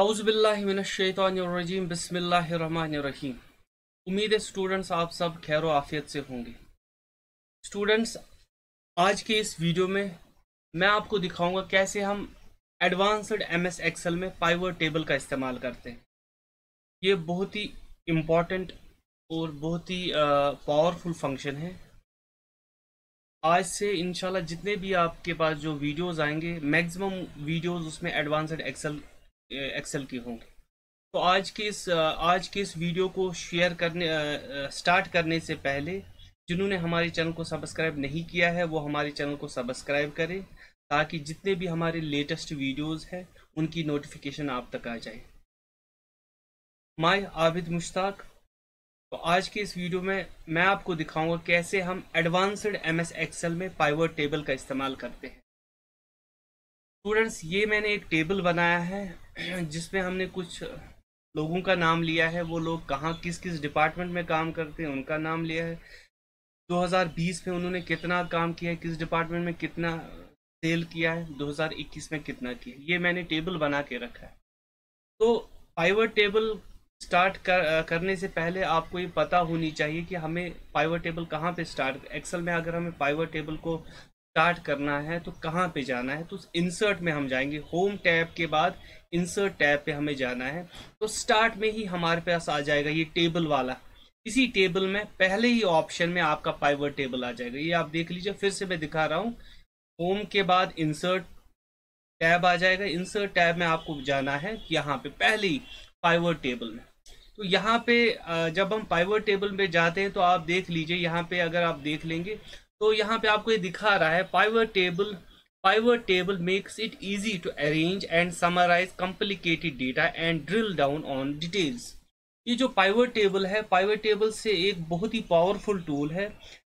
आउज़बिल्लाहिमिनश्शैतानिर्रजीम बिस्मिल्लाहिर्रहमानिर्रहीम। उम्मीद है स्टूडेंट्स आप सब खैर आफियत से होंगे। स्टूडेंट्स आज के इस वीडियो में मैं आपको दिखाऊंगा कैसे हम एडवांस्ड एमएस एक्सेल में पिवट टेबल का इस्तेमाल करते हैं। ये बहुत ही इम्पॉर्टेंट और बहुत ही पावरफुल फंक्शन है। आज से इंशाल्लाह जितने भी आपके पास जो वीडियोस आएंगे मैक्सिमम वीडियोस उसमें एडवांस्ड एक्सेल की होंगे। तो आज के इस वीडियो को शेयर करने स्टार्ट करने से पहले जिन्होंने हमारे चैनल को सब्सक्राइब नहीं किया है वो हमारे चैनल को सब्सक्राइब करें ताकि जितने भी हमारे लेटेस्ट वीडियोस हैं उनकी नोटिफिकेशन आप तक आ जाए। मैं आबिद मुश्ताक। तो आज के इस वीडियो में मैं आपको दिखाऊंगा कैसे हम एडवांस्ड एमएस एक्सेल में पिवट टेबल का इस्तेमाल करते हैं। स्टूडेंट्स ये मैंने एक टेबल बनाया है जिसमें हमने कुछ लोगों का नाम लिया है, वो लोग कहाँ किस डिपार्टमेंट में काम करते हैं उनका नाम लिया है, 2020 में उन्होंने कितना काम किया है, किस डिपार्टमेंट में कितना सेल किया है, 2021 में कितना किया, ये मैंने टेबल बना के रखा है। तो पिवट टेबल स्टार्ट करने से पहले आपको ये पता होनी चाहिए कि हमें पिवट टेबल कहाँ पे स्टार्ट, एक्सेल में अगर हमें पिवट टेबल को स्टार्ट करना है तो कहाँ पे जाना है। तो इंसर्ट में हम जाएंगे, होम टैब के बाद इंसर्ट टैब पे हमें जाना है। तो स्टार्ट में ही हमारे पास आ जाएगा ये टेबल वाला। इसी टेबल में पहले ही ऑप्शन में आपका पिवट टेबल आ जाएगा, ये आप देख लीजिए। फिर से मैं दिखा रहा हूँ, होम के बाद इंसर्ट टैब आ जाएगा। इंसर्ट टैब में आपको जाना है यहाँ पे पहले ही पिवट टेबल में। तो यहाँ पे जब हम पिवट टेबल में जाते हैं तो आप देख लीजिए, यहाँ पे अगर आप देख लेंगे तो यहाँ पे आपको ये दिखा रहा है pivot table makes it easy to arrange and summarise complicated data and drill down on details. ये जो पिवट टेबल है, पिवट टेबल से एक बहुत ही पावरफुल टूल है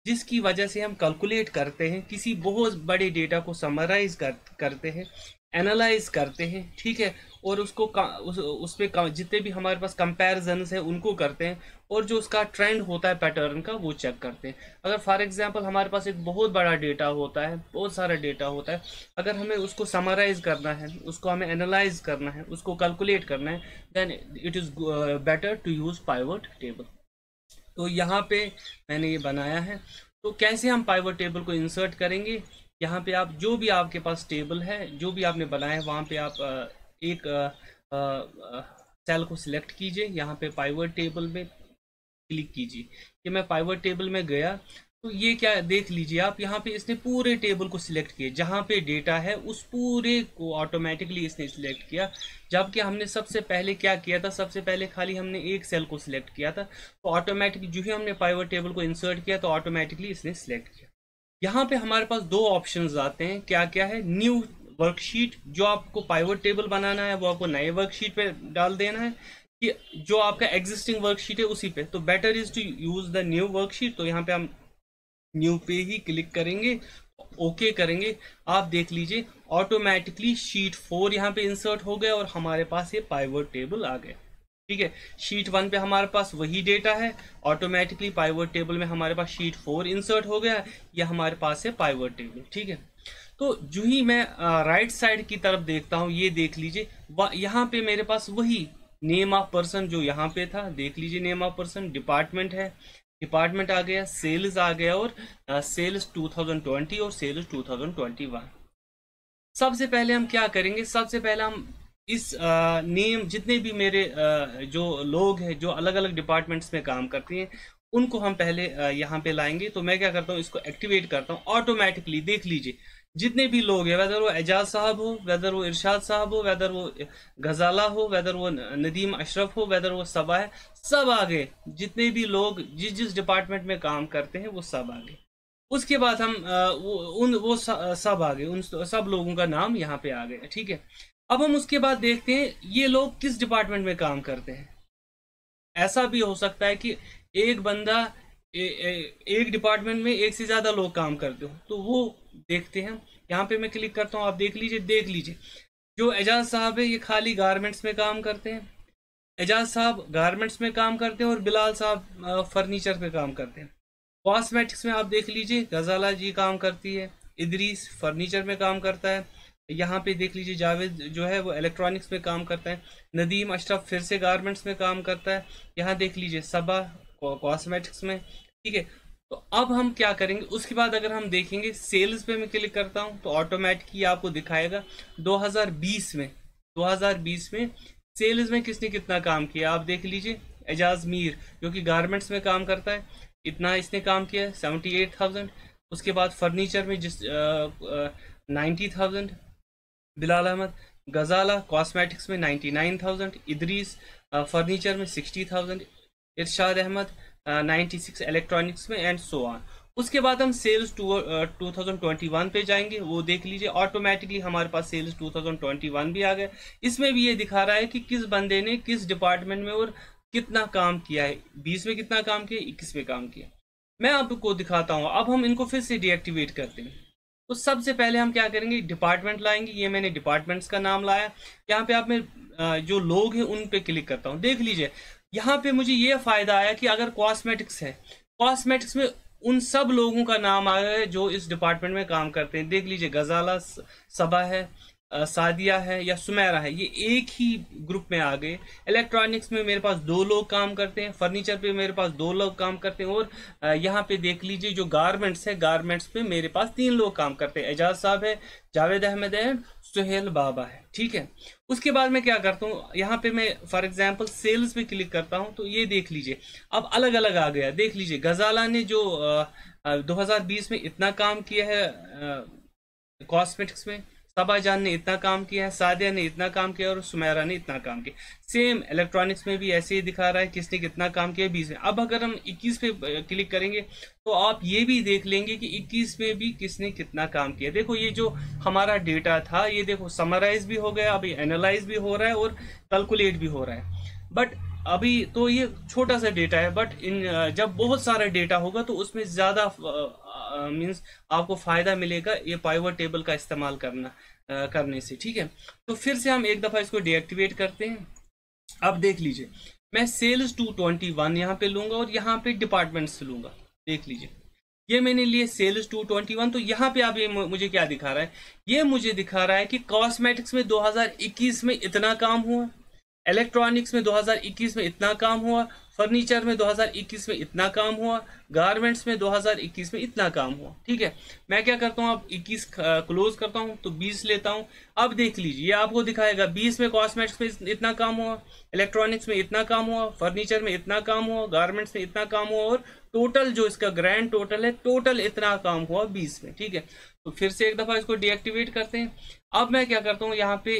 जिसकी वजह से हम कैलकुलेट करते हैं, किसी बहुत बड़े डेटा को समराइज करते हैं, एनालाइज करते हैं, ठीक है, और उसको उस पे जितने भी हमारे पास कंपैरिजन्स हैं उनको करते हैं और जो उसका ट्रेंड होता है पैटर्न का वो चेक करते हैं। अगर फॉर एग्जांपल हमारे पास एक बहुत बड़ा डेटा होता है, बहुत सारा डेटा होता है, अगर हमें उसको समराइज़ करना है, उसको हमें एनालाइज करना है, उसको कैलकुलेट करना है, then it is better to use pivot table. तो यहाँ पे मैंने ये बनाया है। तो कैसे हम पिवट टेबल को इंसर्ट करेंगे, यहाँ पे आप जो भी आपके पास टेबल है, जो भी आपने बनाया है, वहाँ पे आप एक सेल को सिलेक्ट कीजिए, यहाँ पे पिवट टेबल में क्लिक कीजिए। ये मैं पिवट टेबल में गया तो ये क्या देख लीजिए आप, यहाँ पे इसने पूरे टेबल को सिलेक्ट किया, जहाँ पे डेटा है उस पूरे को ऑटोमेटिकली इसने सिलेक्ट किया। जबकि हमने सबसे पहले क्या किया था, सबसे पहले खाली हमने एक सेल को सिलेक्ट किया था, तो ऑटोमेटिकली जो ही हमने पिवट टेबल को इंसर्ट किया तो ऑटोमेटिकली इसने सिलेक्ट किया। यहाँ पे हमारे पास दो ऑप्शंस आते हैं, क्या क्या है, न्यू वर्कशीट, जो आपको पिवट टेबल बनाना है वो आपको नए वर्कशीट पे डाल देना है कि जो आपका एग्जिस्टिंग वर्कशीट है उसी पे। तो better is to use the new worksheet. तो यहाँ पे हम न्यू पे ही क्लिक करेंगे, ओके करेंगे, आप देख लीजिए ऑटोमेटिकली शीट 4 यहाँ पे इंसर्ट हो गया और हमारे पास ये पिवट टेबल आ गया, ठीक है। शीट 1 पे हमारे पास वही डेटा है, ऑटोमेटिकली पिवट टेबल में हमारे पास शीट 4 इंसर्ट हो गया, यह हमारे पास है पिवट टेबल, ठीक है। तो जो ही मैं राइट साइड की तरफ देखता हूँ, ये देख लीजिए यहाँ पे मेरे पास वही नेम ऑफ पर्सन जो यहाँ पे था, देख लीजिए नेम ऑफ पर्सन, डिपार्टमेंट है, डिपार्टमेंट आ गया, सेल्स आ गया और सेल्स 2020 और सेल्स 2021। सबसे पहले हम क्या करेंगे, सबसे पहले हम इस नेम जितने भी मेरे जो लोग हैं जो अलग अलग डिपार्टमेंट्स में काम करते हैं उनको हम पहले यहाँ पे लाएंगे। तो मैं क्या करता हूँ, इसको एक्टिवेट करता हूँ, ऑटोमेटिकली देख लीजिए जितने भी लोग हैं, वेदर वो एजाज साहब हो, वेदर वो इरशाद साहब हो, वेदर वो गजाला हो, वेदर वो नदीम अशरफ हो, वेदर वो सबा है, सब आ गए। जितने भी लोग जिस डिपार्टमेंट में काम करते हैं वो सब आ गए। उसके बाद हम सब आ गए, उन सब लोगों का नाम यहाँ पे आ गया, ठीक है। अब हम उसके बाद देखते हैं ये लोग किस डिपार्टमेंट में काम करते हैं। ऐसा भी हो सकता है कि एक बंदा एक डिपार्टमेंट में एक से ज़्यादा लोग काम करते हो, तो वो देखते हैं। यहाँ पे मैं क्लिक करता हूँ, आप देख लीजिए जो एजाज साहब है ये खाली गारमेंट्स में काम करते हैं, एजाज साहब गारमेंट्स में काम करते हैं और बिलाल साहब फर्नीचर पे काम करते हैं। कॉस्मेटिक्स में आप देख लीजिए गजाला जी काम करती है, इदरीस फर्नीचर में काम करता है, यहाँ पे देख लीजिए जावेद जो है वो इलेक्ट्रॉनिक्स में काम करता है, नदीम अशरफ फिर से गारमेंट्स में काम करता है, यहाँ देख लीजिए सबा कॉस्मेटिक्स में, ठीक है। तो अब हम क्या करेंगे, उसके बाद अगर हम देखेंगे सेल्स पे मैं क्लिक करता हूँ तो ऑटोमेटिकली आपको दिखाएगा 2020 में सेल्स में किसने कितना काम किया। आप देख लीजिए एजाज मीर जो कि गारमेंट्स में काम करता है, इतना इसने काम किया है 78,000। उसके बाद फर्नीचर में जिस 90,000 बिलाल अहमद, गजाला कॉस्मेटिक्स में 99,000, इदरीस फर्नीचर में 60,000, इरशाद अहमद 96 इलेक्ट्रॉनिक्स में एंड सो ऑन। उसके बाद हम सेल्स 2021 पे जाएंगे, वो देख लीजिए ऑटोमेटिकली हमारे पास सेल्स 2021 भी आ गए। इसमें भी ये दिखा रहा है कि किस बंदे ने किस डिपार्टमेंट में और कितना काम किया है, 20 में कितना काम किया, 21 में काम किया। मैं आपको दिखाता हूँ, अब हम इनको फिर से डीएक्टिवेट करते हैं। तो सबसे पहले हम क्या करेंगे, डिपार्टमेंट लाएंगे, ये मैंने डिपार्टमेंट्स का नाम लाया। यहाँ पे आप मैं जो लोग हैं उन पे क्लिक करता हूँ, देख लीजिए यहाँ पे मुझे ये फायदा आया कि अगर कॉस्मेटिक्स है, कॉस्मेटिक्स में उन सब लोगों का नाम आ गया है जो इस डिपार्टमेंट में काम करते हैं। देख लीजिए गजाला, सबा है, सादिया है या सुमेरा है, ये एक ही ग्रुप में आ गए। इलेक्ट्रॉनिक्स में मेरे पास 2 लोग काम करते हैं, फर्नीचर पे मेरे पास 2 लोग काम करते हैं, और यहाँ पे देख लीजिए जो गारमेंट्स है, गारमेंट्स पे मेरे पास 3 लोग काम करते हैं, एजाज साहब है, जावेद अहमद है, सुहेल बाबा है, ठीक है। उसके बाद मैं क्या करता हूँ, यहाँ पे मैं फॉर एग्जाम्पल सेल्स पे क्लिक करता हूँ तो ये देख लीजिए अब अलग अलग आ गया। देख लीजिए गजाला ने जो 2020 में इतना काम किया है कॉस्मेटिक्स में, सबा जान ने इतना काम किया है, सादिया ने इतना काम किया और सुमेरा ने इतना काम किया। सेम इलेक्ट्रॉनिक्स में भी ऐसे ही दिखा रहा है किसने कितना काम किया 20 में। अब अगर हम 21 पे क्लिक करेंगे तो आप ये भी देख लेंगे कि 21 में भी किसने कितना काम किया। देखो ये जो हमारा डेटा था, ये देखो समराइज भी हो गया, अभी एनालाइज भी हो रहा है और कैलकुलेट भी हो रहा है। बट अभी तो ये छोटा सा डेटा है, बट जब बहुत सारा डेटा होगा तो उसमें ज़्यादा मीन्स आपको फ़ायदा मिलेगा ये पाइवट टेबल का इस्तेमाल करने से, ठीक है। तो फिर से हम एक दफ़ा इसको डीएक्टिवेट करते हैं। अब देख लीजिए मैं सेल्स 2021 यहाँ पे लूँगा और यहाँ पे डिपार्टमेंट्स लूँगा, देख लीजिए ये मैंने लिए सेल्स 2021। तो यहाँ पे आप ये मुझे क्या दिखा रहा है, ये मुझे दिखा रहा है कि कॉस्मेटिक्स में 2021 में इतना काम हुआ, इलेक्ट्रॉनिक्स में 2021 में इतना काम हुआ, फर्नीचर में 2021 में इतना काम हुआ, गारमेंट्स में 2021 में इतना काम हुआ, ठीक है। मैं क्या करता हूँ, अब 21 क्लोज करता हूँ तो 20 लेता हूँ। अब देख लीजिए ये आपको दिखाएगा 20 में कॉस्मेटिक्स में इतना काम हुआ, इलेक्ट्रॉनिक्स में इतना काम हुआ, फर्नीचर में इतना काम हुआ, गारमेंट्स में इतना काम हुआ, और टोटल जो इसका ग्रैंड टोटल है, टोटल इतना काम हुआ 20 में, ठीक है। तो फिर से एक दफ़ा इसको डीएक्टिवेट करते हैं। अब मैं क्या करता हूँ, यहाँ पे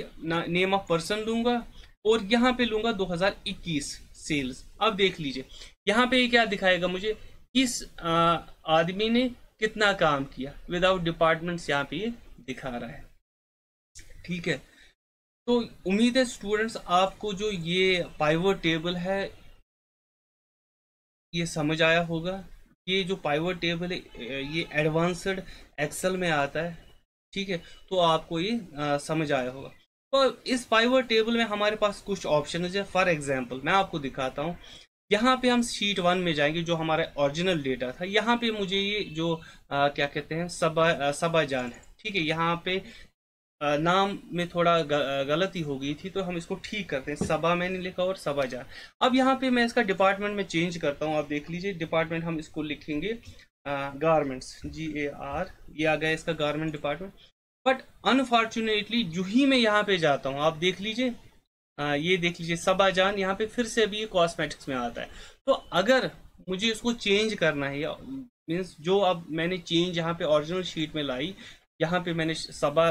नेम ऑफ पर्सन लूँगा और यहाँ पे लूँगा 2021 सेल्स। अब देख लीजिए यहाँ पे क्या दिखाएगा मुझे, किस आदमी ने कितना काम किया विदाउट डिपार्टमेंट्स, यहाँ पे ये दिखा रहा है, ठीक है। तो उम्मीद है स्टूडेंट्स आपको जो ये पाइवट टेबल है ये समझ आया होगा। ये जो पाइवट टेबल है ये एडवांस्ड एक्सेल में आता है, ठीक है। तो आपको ये समझ आया होगा। तो इस पाइवट टेबल में हमारे पास कुछ ऑप्शन है। फॉर एग्जांपल मैं आपको दिखाता हूँ, यहाँ पे हम शीट 1 में जाएंगे जो हमारा ओरिजिनल डेटा था। यहाँ पे मुझे ये जो क्या कहते हैं सबा जान है, ठीक है। यहाँ पे नाम में थोड़ा गलती हो गई थी तो हम इसको ठीक करते हैं, सबा मैंने लिखा और सबा जान। अब यहाँ पे मैं इसका डिपार्टमेंट में चेंज करता हूँ। आप देख लीजिए डिपार्टमेंट हम इसको लिखेंगे गारमेंट्स, GAR, ये आ गया इसका गारमेंट डिपार्टमेंट। बट अनफॉर्चुनेटली जो ही मैं यहाँ पे जाता हूँ, आप देख लीजिए ये देख लीजिए सबा जान, यहाँ पे फिर से अभी ये कॉस्मेटिक्स में आता है। तो अगर मुझे इसको चेंज करना है, या मीन्स जो अब मैंने चेंज यहाँ पे ओरिजिनल शीट में लाई, यहाँ पे मैंने सबा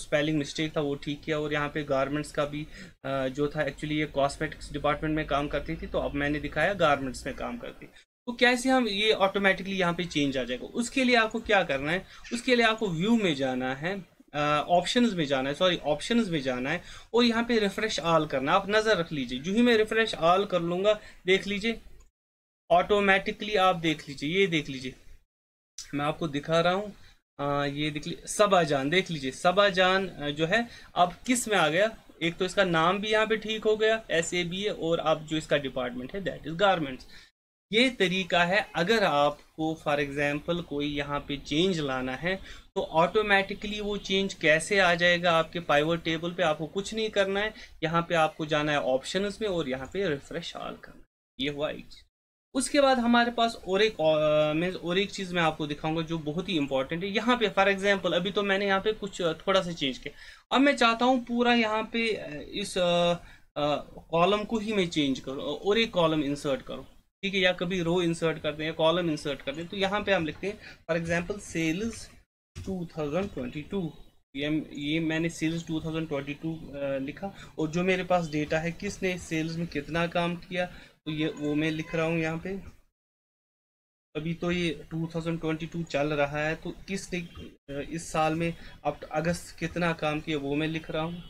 स्पेलिंग मिस्टेक था वो ठीक किया, और यहाँ पे गारमेंट्स का भी जो था एक्चुअली ये कॉस्मेटिक्स डिपार्टमेंट में काम करती थी तो अब मैंने दिखाया गारमेंट्स में काम करती। तो कैसे हम ये ऑटोमेटिकली यहाँ पे चेंज आ जाएगा। उसके लिए आपको क्या करना है, उसके लिए आपको व्यू में जाना है, ऑप्शंस में जाना है, और यहाँ पे रिफ्रेश ऑल करना। आप नज़र रख लीजिए, जो ही मैं रिफ्रेश ऑल कर लूँगा देख लीजिए ऑटोमेटिकली, आप देख लीजिए ये देख लीजिए मैं आपको दिखा रहा हूँ, ये देख लीजिए सबा जान, देख लीजिए सबा जान जो है अब किस में आ गया। एक तो इसका नाम भी यहाँ पे ठीक हो गया SABA, और अब जो इसका डिपार्टमेंट है दैट इज़ गारमेंट्स। ये तरीका है। अगर आपको फॉर एग्जांपल कोई यहाँ पे चेंज लाना है तो ऑटोमेटिकली वो चेंज कैसे आ जाएगा आपके पाइवट टेबल पे। आपको कुछ नहीं करना है, यहाँ पे आपको जाना है ऑप्शंस में और यहाँ पे रिफ्रेश ऑल करना है। ये हुआ एक चीज़। उसके बाद हमारे पास और एक चीज़ मैं आपको दिखाऊंगा जो बहुत ही इंपॉर्टेंट है। यहाँ पे फॉर एग्जांपल अभी तो मैंने यहाँ पे कुछ थोड़ा सा चेंज किया, अब मैं चाहता हूँ पूरा यहाँ पे इस कॉलम को ही मैं चेंज करूँ और एक कॉलम इंसर्ट करूँ, ठीक है, या कभी रो इंसर्ट कर दें या कॉलम इंसर्ट कर दें। तो यहाँ पे हम लिखते हैं फॉर एग्जाम्पल सेल्स 2022, ये मैंने सेल्स 2022 लिखा और जो मेरे पास डेटा है किसने सेल्स में कितना काम किया तो ये वो मैं लिख रहा हूँ यहाँ पे। अभी तो ये 2022 चल रहा है तो किसने इस साल में अब अगस्त कितना काम किया वो मैं लिख रहा हूँ।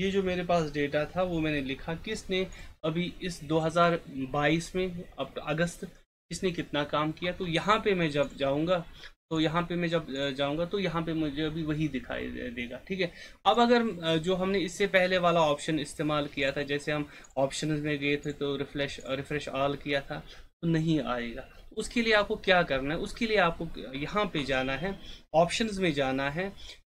ये जो मेरे पास डेटा था वो मैंने लिखा किसने अभी इस 2022 में अब अगस्त किसने कितना काम किया। तो यहाँ पे मैं जब जाऊँगा तो यहाँ पे मुझे अभी वही दिखाई देगा, ठीक है। अब अगर जो हमने इससे पहले वाला ऑप्शन इस्तेमाल किया था, जैसे हम ऑप्शंस में गए थे तो रिफ्रेश ऑल किया था तो नहीं आएगा। उसके लिए आपको क्या करना है, उसके लिए आपको यहाँ पर जाना है, ऑप्शंस में जाना है,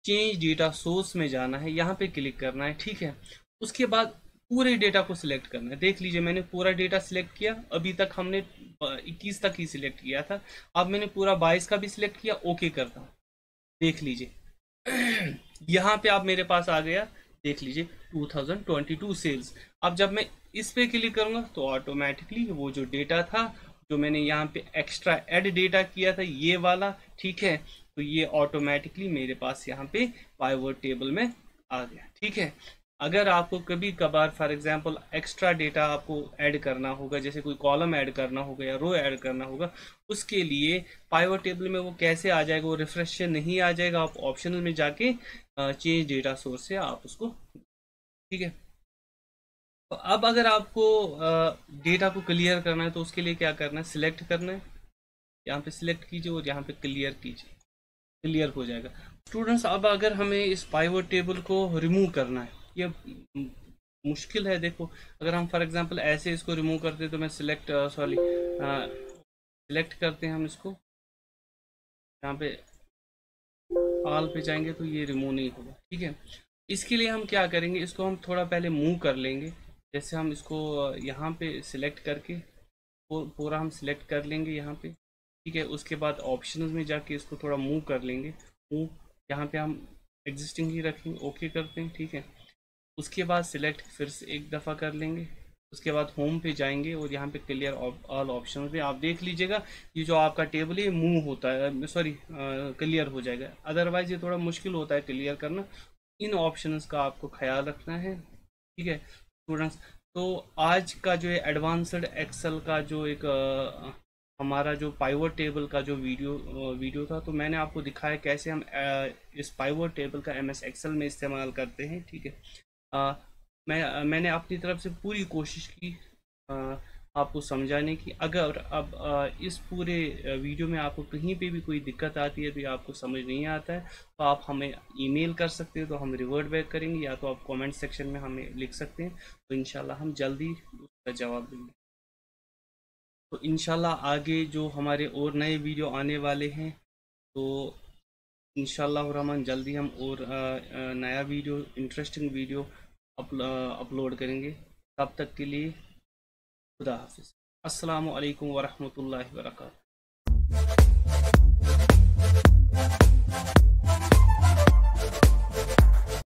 चेंज डेटा सोर्स में जाना है, यहाँ पे क्लिक करना है, ठीक है। उसके बाद पूरे डेटा को सिलेक्ट करना है। देख लीजिए मैंने पूरा डेटा सिलेक्ट किया, अभी तक हमने 21 तक ही सिलेक्ट किया था, अब मैंने पूरा 22 का भी सिलेक्ट किया। ओके करता हूँ, देख लीजिए यहाँ पे आप मेरे पास आ गया, देख लीजिए 2022 सेल्स। अब जब मैं इस पे क्लिक करूँगा तो ऑटोमेटिकली वो जो डेटा था जो मैंने यहाँ पे एक्स्ट्रा एड डेटा किया था ये वाला, ठीक है, तो ये ऑटोमेटिकली मेरे पास यहाँ पे पाइवट टेबल में आ गया, ठीक है। अगर आपको कभी कभार फॉर एग्जांपल एक्स्ट्रा डेटा आपको ऐड करना होगा, जैसे कोई कॉलम ऐड करना होगा या रो ऐड करना होगा, उसके लिए पाइवट टेबल में वो कैसे आ जाएगा, वो रिफ्रेश से नहीं आ जाएगा। आप ऑप्शनल में जाके चेंज डेटा सोर्स से आप उसको, ठीक है। तो अब अगर आपको डेटा को क्लियर करना है तो उसके लिए क्या करना है, सिलेक्ट करना है, यहाँ पे सिलेक्ट कीजिए और यहाँ पे क्लियर कीजिए, क्लियर हो जाएगा। स्टूडेंट्स अब अगर हमें इस पाइवट टेबल को रिमूव करना है, ये मुश्किल है। देखो अगर हम फॉर एग्जांपल ऐसे इसको रिमूव करते हैं तो मैं सिलेक्ट करते हैं हम इसको, यहाँ पे ऑल पे जाएंगे तो ये रिमूव नहीं होगा, ठीक है। इसके लिए हम क्या करेंगे, इसको हम थोड़ा पहले मूव कर लेंगे, जैसे हम इसको यहाँ पे सिलेक्ट करके पूरा हम सिलेक्ट कर लेंगे यहाँ पे, ठीक है। उसके बाद ऑप्शंस में जाके इसको थोड़ा मूव कर लेंगे, मूव यहाँ पे हम एग्जिस्टिंग ही रखेंगे, ओके करते हैं, ठीक है। उसके बाद सिलेक्ट फिर से एक दफ़ा कर लेंगे, उसके बाद होम पे जाएंगे और यहाँ पे क्लियर ऑल ऑप्शन पे आप देख लीजिएगा ये जो आपका टेबल है मूव होता है, सॉरी क्लियर हो जाएगा। अदरवाइज़ ये थोड़ा मुश्किल होता है क्लियर करना, इन ऑप्शंस का आपको ख्याल रखना है, ठीक है स्टूडेंट्स। तो आज का जो है एडवांस्ड एक्सेल का जो एक हमारा जो पाइवट टेबल का जो वीडियो था, तो मैंने आपको दिखाया कैसे हम इस पाइवट टेबल का एमएस एक्सेल में इस्तेमाल करते हैं, ठीक है। मैंने अपनी तरफ से पूरी कोशिश की आपको समझाने की। अगर अब इस पूरे वीडियो में आपको कहीं पे भी कोई दिक्कत आती है, तो आपको समझ नहीं आता है, तो आप हमें ईमेल कर सकते हैं, तो हम रिवर्ट बैक करेंगे, या तो आप कमेंट सेक्शन में हमें लिख सकते हैं, तो इंशाल्लाह हम जल्दी उसका जवाब देंगे। तो इंशाल्लाह आगे जो हमारे और नए वीडियो आने वाले हैं, तो इंशाल्लाह रहमान जल्दी हम और नया वीडियो, इंटरेस्टिंग वीडियो अपलोड करेंगे। तब तक के लिए खुदा हाफिज़। अस्सलामु अलैकुम वरहमतुल्लाहि वबरकातुह।